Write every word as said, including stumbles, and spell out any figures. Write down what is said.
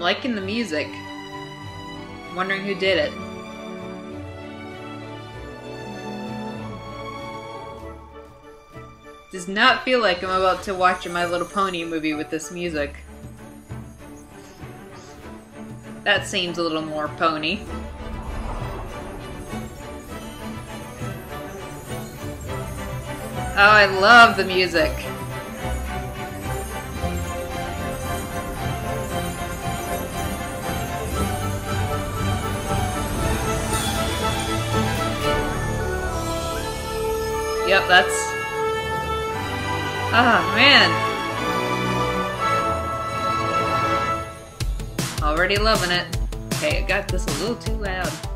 I'm liking the music. I'm wondering who did it. Does not feel like I'm about to watch a My Little Pony movie with this music. That seems a little more pony. Oh, I love the music. Yep, that's... Ah, oh, man. Already loving it. Okay, I got this a little too loud.